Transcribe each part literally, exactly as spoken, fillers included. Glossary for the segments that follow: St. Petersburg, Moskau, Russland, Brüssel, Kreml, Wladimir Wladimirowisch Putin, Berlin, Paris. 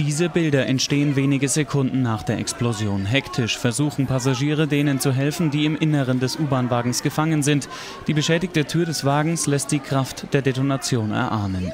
Diese Bilder entstehen wenige Sekunden nach der Explosion. Hektisch versuchen Passagiere, denen zu helfen, die im Inneren des U-Bahn-Wagens gefangen sind. Die beschädigte Tür des Wagens lässt die Kraft der Detonation erahnen.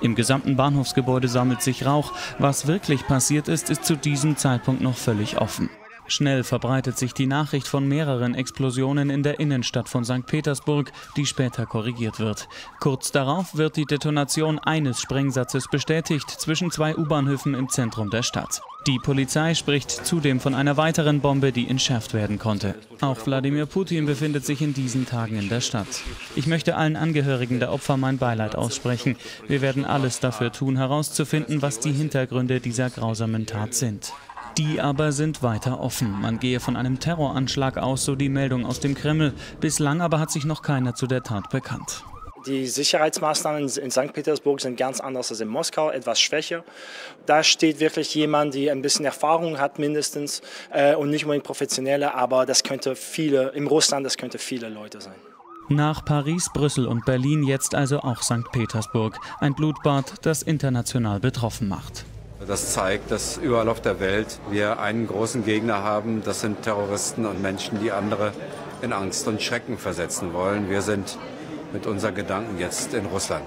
Im gesamten Bahnhofsgebäude sammelt sich Rauch. Was wirklich passiert ist, ist zu diesem Zeitpunkt noch völlig offen. Schnell verbreitet sich die Nachricht von mehreren Explosionen in der Innenstadt von Sankt Petersburg, die später korrigiert wird. Kurz darauf wird die Detonation eines Sprengsatzes bestätigt zwischen zwei U-Bahnhöfen im Zentrum der Stadt. Die Polizei spricht zudem von einer weiteren Bombe, die entschärft werden konnte. Auch Wladimir Putin befindet sich in diesen Tagen in der Stadt. Ich möchte allen Angehörigen der Opfer mein Beileid aussprechen. Wir werden alles dafür tun, herauszufinden, was die Hintergründe dieser grausamen Tat sind. Die aber sind weiter offen. Man gehe von einem Terroranschlag aus, so die Meldung aus dem Kreml. Bislang aber hat sich noch keiner zu der Tat bekannt. Die Sicherheitsmaßnahmen in Sankt Petersburg sind ganz anders als in Moskau, etwas schwächer. Da steht wirklich jemand, der ein bisschen Erfahrung hat mindestens äh, und nicht unbedingt Professionelle, aber das könnte viele, in Russland, das könnte viele Leute sein. Nach Paris, Brüssel und Berlin jetzt also auch Sankt Petersburg. Ein Blutbad, das international betroffen macht. Das zeigt, dass überall auf der Welt wir einen großen Gegner haben. Das sind Terroristen und Menschen, die andere in Angst und Schrecken versetzen wollen. Wir sind mit unseren Gedanken jetzt in Russland.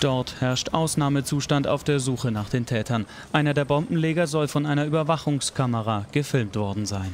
Dort herrscht Ausnahmezustand auf der Suche nach den Tätern. Einer der Bombenleger soll von einer Überwachungskamera gefilmt worden sein.